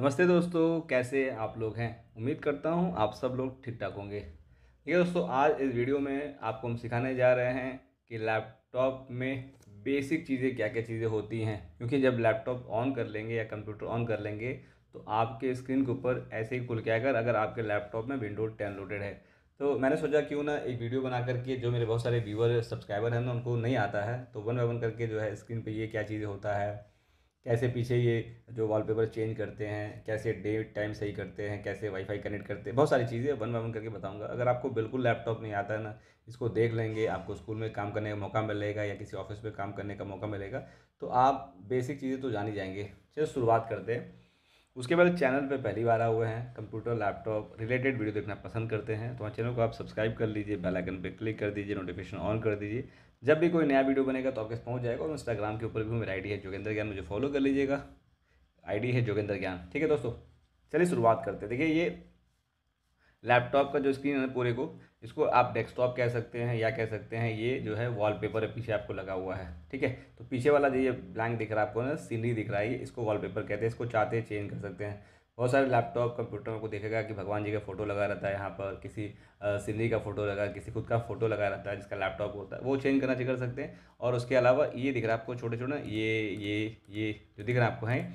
नमस्ते दोस्तों, कैसे आप लोग हैं। उम्मीद करता हूं आप सब लोग ठीक ठाक होंगे। देखिए दोस्तों, आज इस वीडियो में आपको हम सिखाने जा रहे हैं कि लैपटॉप में बेसिक चीज़ें क्या क्या चीज़ें होती हैं, क्योंकि जब लैपटॉप ऑन कर लेंगे या कंप्यूटर ऑन कर लेंगे तो आपके स्क्रीन के ऊपर ऐसे ही खुल के आएगा अगर आपके लैपटॉप में विंडो 10 लोडेड है। तो मैंने सोचा क्यों ना एक वीडियो बना करके, जो मेरे बहुत सारे व्यूअर सब्सक्राइबर हैं ना, उनको नहीं आता है, तो वन बाय वन करके जो है स्क्रीन पर ये क्या चीज़ें होता है, कैसे पीछे ये जो वॉलपेपर चेंज करते हैं, कैसे डेट टाइम सही करते हैं, कैसे वाईफाई कनेक्ट करते हैं, बहुत सारी चीज़ें वन बाय वन करके बताऊंगा। अगर आपको बिल्कुल लैपटॉप नहीं आता है ना, इसको देख लेंगे, आपको स्कूल में काम करने का मौका मिलेगा या किसी ऑफिस में काम करने का मौका मिलेगा तो आप बेसिक चीज़ें तो जान ही जाएंगे। चलिए शुरुआत करते हैं। उसके बाद चैनल पर पहली बार आए हुए हैं, कंप्यूटर लैपटॉप रिलेटेड वीडियो देखना पसंद करते हैं तो हमारे चैनल को आप सब्सक्राइब कर लीजिए, बेल आइकन पर क्लिक कर दीजिए, नोटिफिकेशन ऑन कर दीजिए, जब भी कोई नया वीडियो बनेगा तो आपके पास पहुँच जाएगा। और इंस्टाग्राम के ऊपर भी मेरा आईडी है जोगेंद्र ज्ञान, मुझे फॉलो कर लीजिएगा, आईडी है जोगेंद्र ज्ञान। ठीक है दोस्तों, चलिए शुरुआत करते हैं। देखिए, ये लैपटॉप का जो स्क्रीन है पूरे को, इसको आप डेस्कटॉप कह सकते हैं या कह सकते हैं ये जो है वॉलपेपर है पीछे आपको लगा हुआ है। ठीक है, तो पीछे वाला जो ये ब्लैंक दिख रहा है आपको ना, सीनरी दिख रहा है, इसको वॉलपेपर कहते हैं। इसको चाहते हैं चेंज कर सकते हैं। बहुत सारे लैपटॉप कंप्यूटर को देखेगा कि भगवान जी का फ़ोटो लगा रहता है यहाँ पर, किसी सीनरी का फ़ोटो लगा, किसी खुद का फ़ोटो लगा रहता है जिसका लैपटॉप होता है, वो चेंज करना कर सकते हैं। और उसके अलावा ये दिख रहा है आपको छोटे छोटे ये जो दिख रहा है आपको हैं,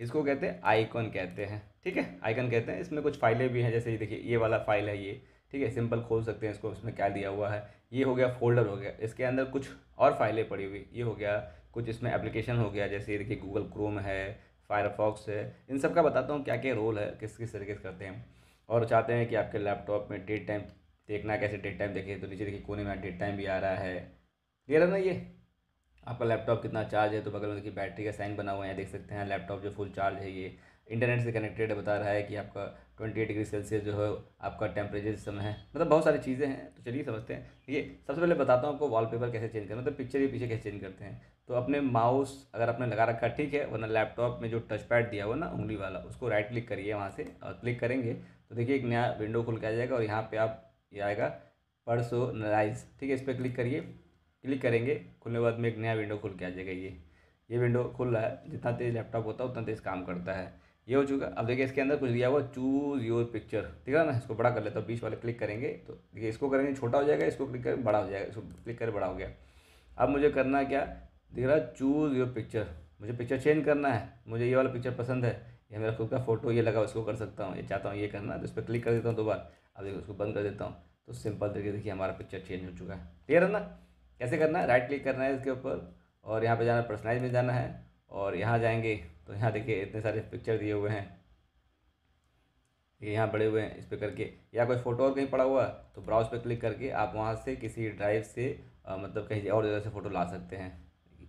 इसको कहते हैं आइकॉन कहते हैं। ठीक है, आइकन कहते हैं। इसमें कुछ फाइलें भी हैं, जैसे ये देखिए ये वाला फाइल है ये, ठीक है, सिंपल खोल सकते हैं इसको, इसमें क्या दिया हुआ है, ये हो गया फोल्डर हो गया, इसके अंदर कुछ और फाइलें पड़ी हुई, ये हो गया कुछ इसमें एप्लीकेशन हो गया, जैसे ये देखिए गूगल क्रोम है, फायरफॉक्स है। इन सब का बताता हूँ क्या क्या रोल है, किस किस तरीके से करते हैं। और चाहते हैं कि आपके लैपटॉप में डेट टाइम देखना, कैसे डेट टाइम देखें तो नीचे देखिए कोने में डेट टाइम भी आ रहा है, दे रहा ना, ये आपका लैपटॉप कितना चार्ज है, तो बगल में देखिए बैटरी का साइन बना हुआ है, देख सकते हैं लैपटॉप जो फुल चार्ज है। ये इंटरनेट से कनेक्टेड बता रहा है कि आपका 28 डिग्री सेल्सियस जो है आपका टेम्परेचर इस समय है, मतलब बहुत सारी चीज़ें हैं। तो चलिए समझते हैं। ये सबसे पहले बताता हूँ आपको वॉलपेपर कैसे चेंज करना, मतलब पिक्चर के पीछे कैसे चेंज करते हैं। तो अपने माउस अगर आपने लगा रखा है ठीक है, वरना लैपटॉप में जो टच पैड दिया हुआ ना उंगली वाला, उसको राइट क्लिक करिए वहाँ से, और क्लिक करेंगे तो देखिए एक नया विंडो खुल के आ जाएगा और यहाँ पर आप ये आएगा पर्सोनलाइज, ठीक है, इस पर क्लिक करिए। क्लिक करेंगे, खुलने के बाद में एक नया विंडो खुल के आ जाएगा। ये विंडो खुल रहा है, जितना तेज़ लैपटॉप होता है उतना तेज़ काम करता है। ये हो चुका। अब देखिए इसके अंदर कुछ दिया हुआ, चूज़ योर पिक्चर, ठीक है ना, इसको बड़ा कर लेता हूँ। बीच वाले क्लिक करेंगे तो देखिए इसको करेंगे छोटा हो जाएगा, इसको क्लिक कर बड़ा हो जाएगा, इसको क्लिक कर बड़ा हो गया। अब मुझे करना क्या, दिख रहा चूज़ योर पिक्चर, मुझे पिक्चर चेंज करना है, मुझे ये वाला पिक्चर पसंद है, यह मेरा खुद का फ़ोटो ये लगा, उसको कर सकता हूँ, ये चाहता हूँ ये करना, तो इस पर क्लिक कर देता हूँ दोबारा। अब देखिए उसको बंद कर देता हूँ, तो सिंपल तरीके देखिए हमारा पिक्चर चेंज हो चुका है। क्लियर है ना, कैसे करना है, राइट क्लिक करना है इसके ऊपर और यहाँ पे जाना है पर्सनलाइज में जाना है, और यहाँ जाएंगे तो यहाँ देखिए इतने सारे पिक्चर दिए हुए हैं, ये यहाँ पड़े हुए हैं, इस पर करके या कोई फ़ोटो और कहीं पड़ा हुआ तो ब्राउज पे क्लिक करके आप वहाँ से किसी ड्राइव से मतलब कहीं और जगह से फ़ोटो ला सकते हैं।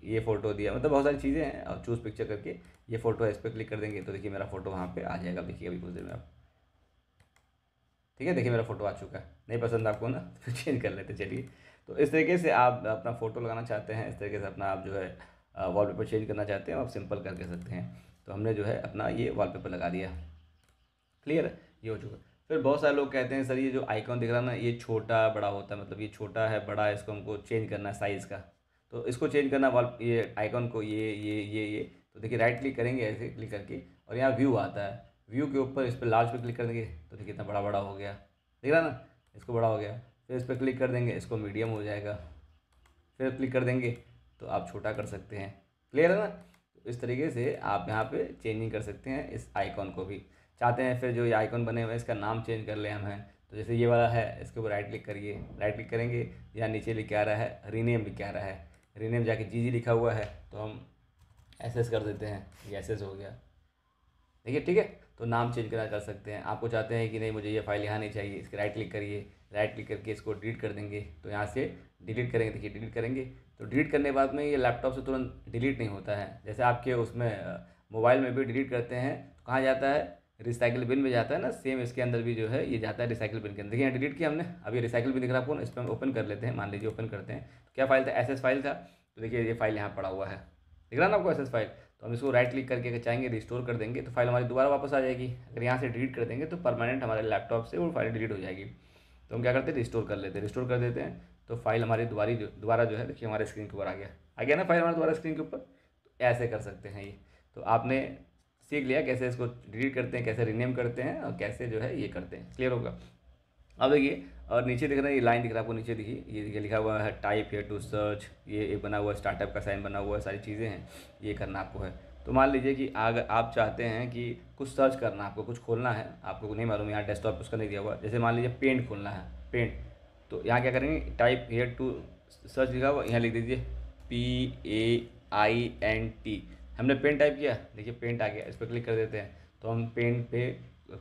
ये फ़ोटो दिया, मतलब बहुत सारी चीज़ें हैं, और चूज़ पिक्चर करके ये फ़ोटो है, इस पर क्लिक कर देंगे तो देखिए मेरा फ़ोटो वहाँ पर आ जाएगा। देखिए अभी कुछ देर में आप, ठीक है, देखिए मेरा फ़ोटो आ चुका है। नहीं पसंद आपको ना तो चेंज कर लेते। चलिए, तो इस तरीके से आप अपना फ़ोटो लगाना चाहते हैं, इस तरीके से अपना आप जो है वॉलपेपर चेंज करना चाहते हैं, आप सिंपल कर सकते हैं। तो हमने जो है अपना ये वॉलपेपर लगा दिया। क्लियर, ये हो चुका। फिर बहुत सारे लोग कहते हैं सर ये जो आइकॉन दिख रहा है ना, ये छोटा बड़ा होता है, मतलब ये छोटा है बड़ा है, इसको हमको चेंज करना है साइज़ का, तो इसको चेंज करना वॉल ये आइकॉन को ये तो देखिए राइट क्लिक करेंगे ऐसे क्लिक करके, और यहाँ व्यू आता है, व्यू के ऊपर इस पर लार्ज पर क्लिक कर देंगे तो देखिए इतना बड़ा बड़ा हो गया, देख रहा ना, इसको बड़ा हो गया। फिर इस पर क्लिक कर देंगे, इसको मीडियम हो जाएगा, फिर क्लिक कर देंगे तो आप छोटा कर सकते हैं। क्लियर है ना, तो इस तरीके से आप यहाँ पे चेंजिंग कर सकते हैं इस आइकॉन को भी। चाहते हैं फिर जो ये आइकॉन बने हुए हैं इसका नाम चेंज कर लें हम हैं, तो जैसे ये वाला है इसके ऊपर राइट क्लिक करिए, राइट क्लिक करेंगे या नीचे लिखे आ रहा है रीनेम, लिखे आ रहा है रीनेम, जाके जी लिखा हुआ है तो हम एस कर देते हैं, ये एस हो गया, देखिए ठीक है। तो नाम चेंज करना कर सकते हैं। आपको चाहते हैं कि नहीं मुझे ये फाइल यहाँ नहीं चाहिए, इसके राइट क्लिक करिए, राइट क्लिक करके इसको डिलीट कर देंगे तो यहाँ से डिलीट करेंगे, देखिए डिलीट करेंगे तो डिलीट करने के बाद में ये लैपटॉप से तुरंत डिलीट नहीं होता है, जैसे आपके उसमें मोबाइल में भी डिलीट करते हैं तो कहाँ जाता है, रिसाइकिल बिन में जाता है ना, सेम इसके अंदर भी जो है ये जाता है रिसाइकिल बिन के अंदर। देखिए यहाँ डिलीट किया हमने, अब ये रिसाइकिल बिन दिख रहा है आपको, इस पर हम ओपन कर लेते हैं, मान लीजिए ओपन करते हैं, क्या फाइल था, एसएस फाइल था, तो देखिए ये फाइल यहाँ पड़ा हुआ है, दिख रहा ना आपको एसएस फाइल, तो हम इसको राइट क्लिक करके अगर चाहेंगे रिस्टोर कर देंगे तो फाइल हमारी दोबारा वापस आ जाएगी। अगर यहाँ से डिलीट कर देंगे तो परमानेंट हमारे लैपटॉप से वो फाइल डिलीट हो जाएगी, तो हम क्या करते हैं रिस्टोर कर लेते हैं, रिस्टोर कर देते हैं तो फाइल हमारी दोबारा जो है देखिए हमारे स्क्रीन के ऊपर आ गया ना फाइल हमारे दोबारा स्क्रीन के ऊपर, तो ऐसे कर सकते हैं ये। तो आपने सीख लिया कैसे इसको डिलीट करते हैं, कैसे रीनेम करते हैं और कैसे जो है ये करते हैं। क्लियर होगा। अब देखिए और नीचे दिख रहा है ये लाइन दिख रहा है आपको, नीचे देखिए ये लिखा हुआ है टाइप हेयर टू सर्च, ये बना हुआ है स्टार्टअप का साइन बना हुआ है, सारी चीज़ें हैं, ये करना आपको है। तो मान लीजिए कि अगर आप चाहते हैं कि कुछ सर्च करना, आपको कुछ खोलना है, आपको नहीं मालूम यहाँ डेस्कटॉप उसका नहीं दिया हुआ, जैसे मान लीजिए पेंट खोलना है, पेंट, तो यहाँ क्या करेंगे टाइप हेयर टू सर्च लिखा हुआ यहाँ लिख दीजिए PAINT। हमने पेंट टाइप किया, देखिए पेंट आ गया, इस पर क्लिक कर देते हैं तो हम पेंट पे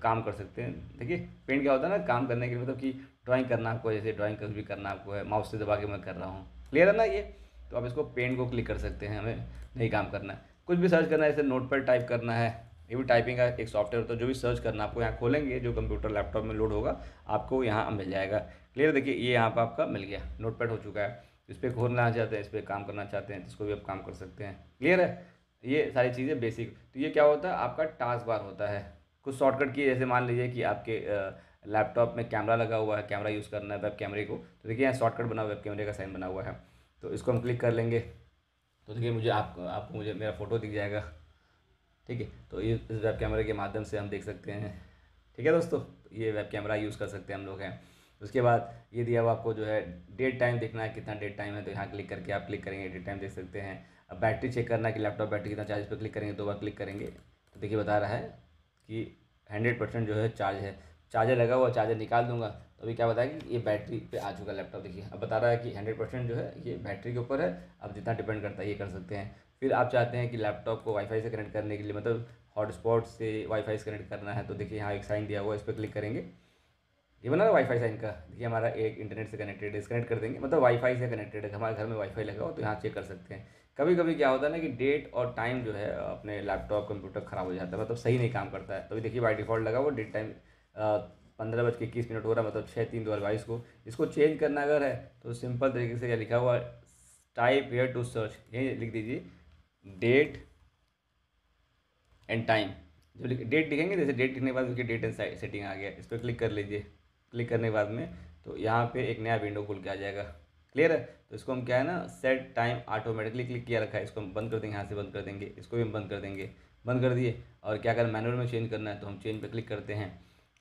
काम कर सकते हैं। देखिए पेंट क्या होता है ना, काम करने के मतलब कि ड्राइंग करना आपको, जैसे ड्राइंग कभी करना आपको है, माउस से दबा के मैं कर रहा हूँ, क्लियर है ना ये। तो आप इसको पेंट को क्लिक कर सकते हैं, हमें नहीं काम करना है, कुछ भी सर्च करना है, जैसे नोट पर टाइप करना है, ये भी टाइपिंग का एक सॉफ्टवेयर होता है, जो भी सर्च करना आपको यहाँ खोलेंगे, जो कंप्यूटर लैपटॉप में लोड होगा आपको यहाँ मिल जाएगा। क्लियर, देखिए ये यहाँ पर आपका मिल गया, नोटपैड हो चुका है, इस पर खोलना चाहते हैं, इस पर काम करना चाहते हैं तो इसको भी आप काम कर सकते हैं। क्लियर है, ये सारी चीज़ें बेसिक। तो ये क्या होता है आपका टास्क बार होता है, कुछ शॉर्टकट की, जैसे मान लीजिए कि आपके लैपटॉप में कैमरा लगा हुआ है, कैमरा यूज़ करना है वेब कैमरे को, तो देखिए यहाँ शॉर्टकट बना हुआ है, वेब कैमरे का साइन बना हुआ है, तो इसको हम क्लिक कर लेंगे तो देखिए मुझे आपको मुझे मेरा फ़ोटो दिख जाएगा, ठीक है। तो ये इस वेब कैमरे के माध्यम से हम देख सकते हैं, ठीक है दोस्तों, ये वेब कैमरा यूज़ कर सकते हैं हम लोग हैं। उसके बाद ये दिया हुआ आपको जो है डेट टाइम देखना है, कितना डेट टाइम है, तो यहाँ क्लिक करके आप क्लिक करेंगे, डेट टाइम देख सकते हैं। अब बैटरी चेक करना है कि लैपटॉप बैटरी कितना चार्ज, पर क्लिक करेंगे, दो बार क्लिक करेंगे तो देखिए बता रहा है कि 100% जो है चार्ज है, चार्जर लगा हुआ, चार्जर निकाल दूंगा तो अभी क्या बताया कि ये बैटरी पे आ चुका लैपटॉप। देखिए अब बता रहा है कि 100% जो है ये बैटरी के ऊपर है, अब जितना डिपेंड करता है ये कर सकते हैं। फिर आप चाहते हैं कि लैपटॉप को वाईफाई से कनेक्ट करने के लिए, मतलब हॉटस्पॉट से वाईफाई से कनेक्ट करना है, तो देखिए यहाँ एक साइन दिया हुआ है, इस पर क्लिक करेंगे, ये बना रहा वाईफाई साइन का, देखिए हमारा एक इंटरनेट से कनेक्टेड है, डिस्कनेक्ट कर देंगे, मतलब वाईफाई से कनेक्टेड है, हमारे घर में वाईफाई लगा हो तो यहाँ चेक कर सकते हैं। कभी कभी क्या होता है ना कि डेट और टाइम जो है अपने लैपटॉप कंप्यूटर ख़राब हो जाता है, मतलब सही नहीं काम करता है, तभी देखिए बाई डिफ़ॉल्ट लगा वो डेट टाइम 15:21 हो रहा है, मतलब 6/3/22 को। इसको चेंज करना अगर है तो सिंपल तरीके से क्या लिखा हुआ टाइप हेयर टू सर्च, यही लिख दीजिए डेट एंड टाइम, जो डेट लिखेंगे, जैसे डेट लिखने के बाद देखिए डेट एंड सेटिंग आ गया, इस पर क्लिक कर लीजिए, क्लिक करने के बाद में तो यहाँ पे एक नया विंडो खुल के आ जाएगा। क्लियर है, तो इसको हम क्या है ना सेट टाइम ऑटोमेटिकली क्लिक किया रखा है, इसको हम बंद कर देंगे, यहाँ से बंद कर देंगे, इसको भी हम बंद कर देंगे, बंद कर दिए। और क्या अगर मैनुअल में चेंज करना है तो हम चेंज पे क्लिक करते हैं,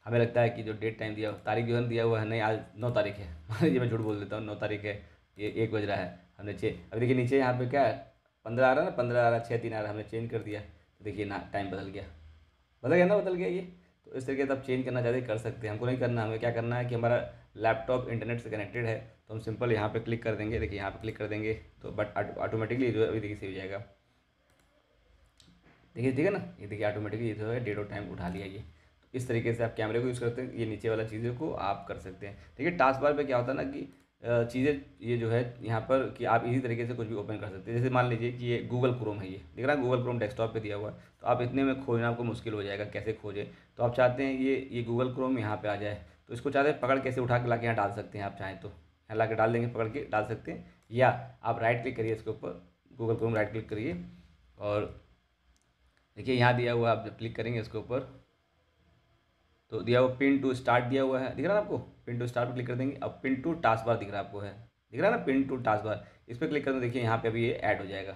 हमें लगता है कि जो डेट टाइम दिया, तारीख जो है दिया हुआ है, नहीं आज 9 तारीख है, मान लीजिए मैं झूठ बोल देता हूँ 9 तारीख है, ये 1 बज रहा है, हमने अब देखिए नीचे यहाँ पर क्या 15 आ रहा है ना, 15 आ रहा है, 6/3 आ रहा है, हमने चेंज कर दिया तो देखिए ना टाइम बदल गया ये। तो इस तरीके से आप चेंज करना चाहते कर सकते हैं, हमको नहीं करना, हमें क्या करना है कि हमारा लैपटॉप इंटरनेट से कनेक्टेड है तो हम सिंपल यहाँ पे क्लिक कर देंगे, देखिए यहाँ पे क्लिक कर देंगे तो बट ऑटोमेटिकली जो है अभी देखिए सेव हो जाएगा, देखिए ठीक है ना, ये देखिए ऑटोमेटिकली जो है डेट और टाइम उठा लिया ये। तो इस तरीके से आप कैमरे को यूज़ करते हैं, ये नीचे वाला चीज़ों को आप कर सकते हैं। देखिए टास्क बार पर क्या होता है ना कि चीज़ें ये जो है यहाँ पर कि आप इसी तरीके से कुछ भी ओपन कर सकते हैं, जैसे मान लीजिए कि ये गूगल क्रोम है, ये दिख रहा है गूगल क्रोम डेस्कटॉप पे दिया हुआ है, तो आप इतने में खोजना आपको मुश्किल हो जाएगा, कैसे खोजें, तो आप चाहते हैं ये गूगल क्रोम यहाँ पे आ जाए, तो इसको चाहते हैं पकड़ कैसे उठा के ला के यहाँ डाल सकते हैं, आप चाहें तो यहाँ ला के डाल देंगे, पकड़ के डाल सकते हैं, या आप राइट क्लिक करिए इसके ऊपर, गूगल क्रोम राइट क्लिक करिए और देखिए यहाँ दिया हुआ, आप जब क्लिक करेंगे इसके ऊपर तो दिया हुआ पिन टू स्टार्ट दिया हुआ है, दिख रहा है आपको, पिन टू स्टार्ट पर क्लिक कर देंगे, अब पिन टू टास्क बार दिख रहा है आपको है, दिख रहा है ना पिन टू टास्क बार, इस पर क्लिक कर दें, देखिए यहाँ पे अभी ये ऐड हो जाएगा,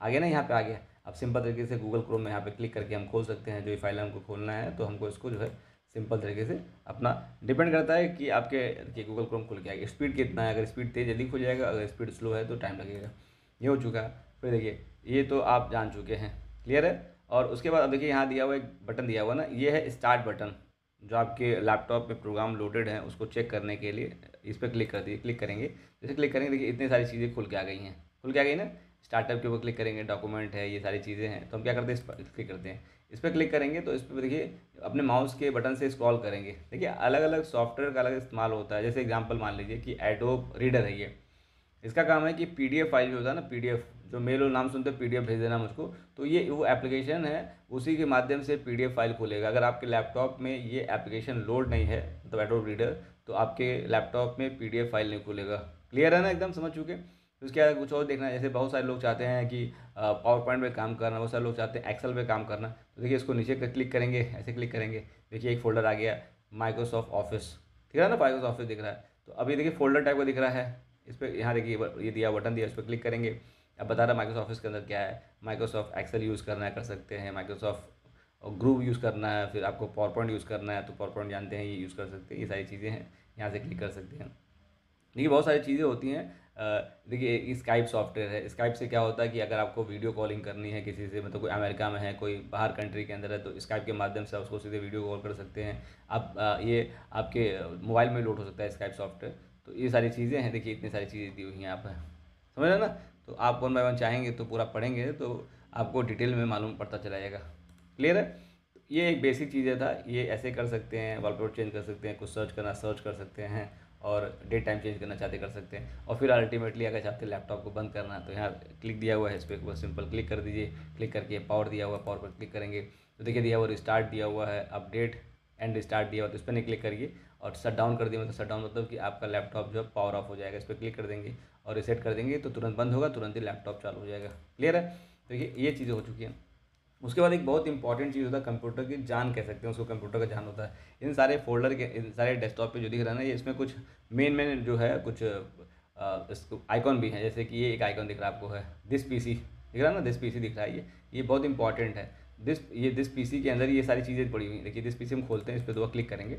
आ गया ना यहाँ पे आ गया। अब सिंपल तरीके से गूगल क्रोम में यहाँ पे क्लिक करके हम खोल सकते हैं जो फाइल हमको खोलना है, तो हमको इसको जो है सिंपल तरीके से अपना डिपेंड करता है कि आपके गूगल क्रोम खुल के आएगा, स्पीड कितना है, अगर स्पीड तेज जल्दी खुल जाएगा, अगर स्पीड स्लो है तो टाइम लगेगा। ये हो चुका, फिर देखिए ये तो आप जान चुके हैं, क्लियर है। और उसके बाद अब देखिए यहाँ दिया हुआ एक बटन दिया हुआ ना, ये है स्टार्ट बटन, जो आपके लैपटॉप पे प्रोग्राम लोडेड है उसको चेक करने के लिए, इस पर क्लिक कर दिए, क्लिक करेंगे, जैसे क्लिक करेंगे देखिए इतनी सारी चीज़ें खुल के आ गई हैं, खुल के आ गई ना, स्टार्टअप के ऊपर क्लिक करेंगे, डॉक्यूमेंट है, ये सारी चीज़ें हैं, तो हम क्या करते हैं इस पर क्लिक करते हैं, इस पर क्लिक करेंगे तो इस पर देखिए अपने माउस के बटन से स्क्रॉल करेंगे, देखिए अलग अलग सॉफ्टवेयर का अलग इस्तेमाल होता है, जैसे एग्जाम्पल मान लीजिए कि एडोब रीडर है, ये इसका काम है कि PDF फाइल जो होता है ना, PDF जो मेल और नाम सुनते हैं PDF भेज देना मुझको, तो ये वो एप्लीकेशन है, उसी के माध्यम से PDF फाइल खोलेगा। अगर आपके लैपटॉप में ये एप्लीकेशन लोड नहीं है मतलब एडोब रीडर, तो आपके लैपटॉप में PDF फाइल नहीं खोलेगा। क्लियर है ना, एकदम समझ चुके। उसके बाद कुछ और देखना है, जैसे बहुत सारे लोग चाहते हैं कि पावर पॉइंट पर काम करना, बहुत सारे लोग चाहते हैं एक्सेल पर काम करना, तो देखिए इसको नीचे क्लिक करेंगे, ऐसे क्लिक करेंगे, देखिए एक फोल्डर आ गया माइक्रोसॉफ्ट ऑफिस, ठीक है ना, माइक्रोसॉफ्ट ऑफिस दिख रहा है, तो अभी देखिए फोल्डर टाइप का दिख रहा है, इस पर यहाँ देखिए ये दिया बटन दिया, इस पर क्लिक करेंगे, अब बता रहा है माइक्रोसॉफ्ट ऑफिस के अंदर क्या है, माइक्रोसॉफ्ट एक्सेल यूज़ करना है कर सकते हैं, माइक्रोसॉफ्ट ग्रुप यूज़ करना है, फिर आपको पावर पॉइंट यूज़ करना है तो पावर पॉइंट जानते हैं ये यूज़ कर सकते हैं, ये सारी चीज़ें हैं, यहाँ से क्लिक कर सकते हैं। देखिए बहुत सारी चीज़ें होती हैं। देखिए स्काइप सॉफ्टवेयर है, स्काइप से क्या होता है कि अगर आपको वीडियो कॉलिंग करनी है किसी से, मतलब कोई अमेरिका में है, कोई बाहर कंट्री के अंदर है, तो स्काइप के माध्यम से आप उसको सीधे वीडियो कॉल कर सकते हैं। आप ये आपके मोबाइल में लोड हो सकता है स्काइप सॉफ्टवेयर। तो ये सारी चीज़ें हैं, देखिए इतनी सारी चीज़ें दी हुई हैं आप, समझ रहे ना। तो आप वन बाय वन चाहेंगे तो पूरा पढ़ेंगे तो आपको डिटेल में मालूम पड़ता चला जाएगा। क्लियर है, तो ये एक बेसिक चीज़ें था, ये ऐसे कर सकते हैं, वॉलपेपर चेंज कर सकते हैं, कुछ सर्च करना सर्च कर सकते हैं, और डेट टाइम चेंज करना चाहते कर सकते हैं। और फिर अल्टीमेटली अगर चाहते लैपटॉप को बंद करना तो यहाँ क्लिक दिया हुआ है, इस पर बस सिंपल क्लिक कर दीजिए, क्लिक करके पावर दिया हुआ, पावर पर क्लिक करेंगे तो देखिए दिया हुआ रिस्टार्ट दिया हुआ है, अपडेट एंड रिस्टार्ट दिया हुआ, तो इस पर नहीं क्लिक करिए। और शट डाउन कर दिया, मतलब शट डाउन मतलब कि आपका लैपटॉप जो है पावर ऑफ हो जाएगा, इस पर क्लिक कर देंगे और रिसेट कर देंगे तो तुरंत बंद होगा, तुरंत ही लैपटॉप चालू हो जाएगा। क्लियर है, तो ये चीज़ें हो चुकी हैं। उसके बाद एक बहुत इंपॉर्टेंट चीज़ होता है कंप्यूटर की जान कह सकते हैं उसको, कंप्यूटर का जान होता है इन सारे फोल्डर के, इन सारे डेस्कटॉप पे जो दिख रहा है ना, ये इसमें कुछ मेन जो है कुछ आइकॉन भी हैं, जैसे कि ये एक आइकॉन दिख रहा है आपको है दिस पीसी, दिख रहा है ना, दिस पीसी दिख रहा है, ये बहुत इंपॉर्टेंट है। दिस पीसी के अंदर ये सारी चीज़ें पड़ी हुई हैं। देखिए दिस पीसी हम खोलते हैं, इस पर दो बार क्लिक करेंगे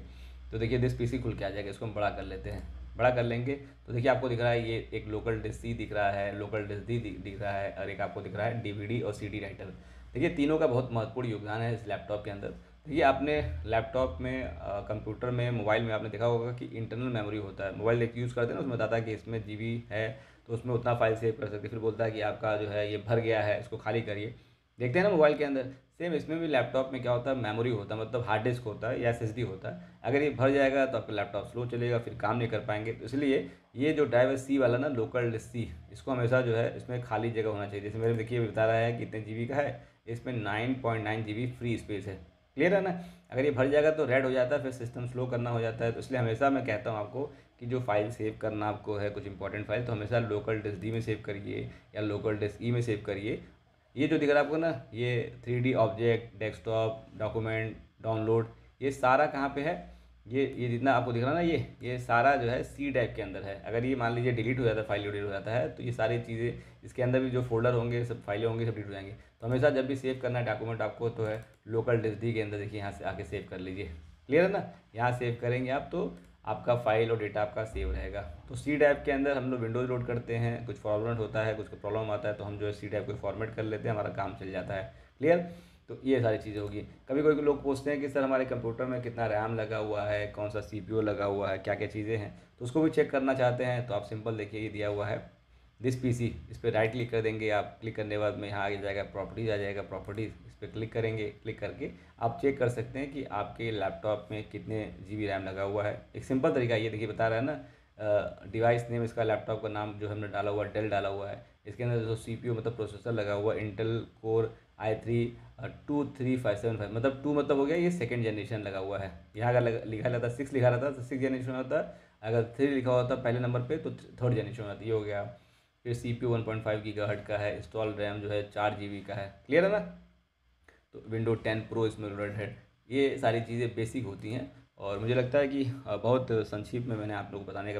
तो देखिए दिस पीसी खुल के आ जाएगा। इसको हम बड़ा कर लेते हैं, बड़ा कर लेंगे तो देखिए आपको दिख रहा है ये एक लोकल डिस्क सी दिख रहा है, लोकल डिस्क डी दिख रहा है, और एक आपको दिख रहा है डीवीडी और सीडी राइटर। देखिए तीनों का बहुत महत्वपूर्ण योगदान है इस लैपटॉप के अंदर। देखिए आपने लैपटॉप में, कंप्यूटर में, मोबाइल में आपने देखा होगा कि इंटरनल मेमोरी होता है। मोबाइल एक यूज़ करते हैं ना, उसमें बताता है कि इसमें जीबी है तो उसमें उतना फाइल सेव कर सकते हैं, फिर बोलता है कि आपका जो है ये भर गया है, इसको खाली करिए, देखते हैं ना मोबाइल के अंदर। सेम इसमें भी लैपटॉप में क्या होता है, मेमोरी होता है, मतलब हार्ड डिस्क होता है या एसएसडी होता है। अगर ये भर जाएगा तो आपका लैपटॉप स्लो चलेगा, फिर काम नहीं कर पाएंगे। तो इसलिए ये जो ड्राइव सी वाला ना, लोकल डिस्क सी, इसको हमेशा जो है इसमें खाली जगह होना चाहिए। जैसे मेरे देखिए बता रहा है कि इतने जीबी का है, इसमें 9.9 GB फ्री स्पेस है। क्लियर है ना, अगर ये भर जाएगा तो रेड हो जाता है, फिर सिस्टम स्लो करना हो जाता है। तो इसलिए हमेशा मैं कहता हूँ आपको कि जो फाइल सेव करना आपको है, कुछ इंपॉर्टेंट फाइल, तो हमेशा लोकल डिस्क डी में सेव करिए या लोकल डिस्क ई में सेव करिए। ये जो दिख रहा है आपको ना, ये 3D object, desktop, document, download, ये सारा कहाँ पे है, ये जितना आपको दिख रहा है ना, ये सारा जो है सी ड्राइव के अंदर है। अगर ये मान लीजिए डिलीट हो जाता है, फाइल डिलीट हो जाता है, तो ये सारी चीज़ें इसके अंदर भी जो फोल्डर होंगे, सब फाइलें होंगी, सब डिलीट हो जाएंगी। तो हमेशा जब भी सेव करना है डॉक्यूमेंट आपको, तो है लोकल डिस्क डी के अंदर, देखिए यहाँ से आके सेव कर लीजिए। क्लियर है ना, यहाँ सेव करेंगे आप तो आपका फाइल और डेटा आपका सेव रहेगा। तो सी ड्राइव के अंदर हम लोग विंडोज लोड करते हैं, कुछ फॉर्मेट होता है, कुछ प्रॉब्लम आता है, तो हम जो है सी ड्राइव को फॉर्मेट कर लेते हैं, हमारा काम चल जाता है। क्लियर, तो ये सारी चीज़ें होगी। कभी कोई लोग पूछते हैं कि सर हमारे कंप्यूटर में कितना रैम लगा हुआ है, कौन सा CPU लगा हुआ है, क्या क्या चीज़ें हैं, तो उसको भी चेक करना चाहते हैं। तो आप सिंपल देखिए ये दिया हुआ है दिस PC, इस पर राइट क्लिक कर देंगे आप, क्लिक करने के बाद में यहाँ आ जाएगा प्रॉपर्टीज़, आ जाएगा प्रॉपर्टीज़, इस पर क्लिक करेंगे। क्लिक करके आप चेक कर सकते हैं कि आपके लैपटॉप में कितने GB रैम लगा हुआ है। एक सिंपल तरीका ये देखिए बता रहा है ना, डिवाइस नेम, इसका लैपटॉप का नाम जो हमने डाला हुआ डेल डाला हुआ है, इसके अंदर जो CPU मतलब प्रोसेसर लगा हुआ है, इंटेल कोर i3 23575, मतलब 2 मतलब हो गया ये सेकंड जनरेशन लगा हुआ है। यहाँ अगर लिखा रहता 6 लिखा रहता तो 6 जनरेशन होता, अगर 3 लिखा होता पहले नंबर पे तो थर्ड जनरेशन होता, ये हो गया। फिर CPU 1.5 GHz का है, इंस्टॉल रैम जो है 4 GB का है। क्लियर है ना, तो विंडो 10 Pro इसमें लोडेड है। ये सारी चीज़ें बेसिक होती हैं और मुझे लगता है कि बहुत संक्षिप्त में मैंने आप लोग को बताने का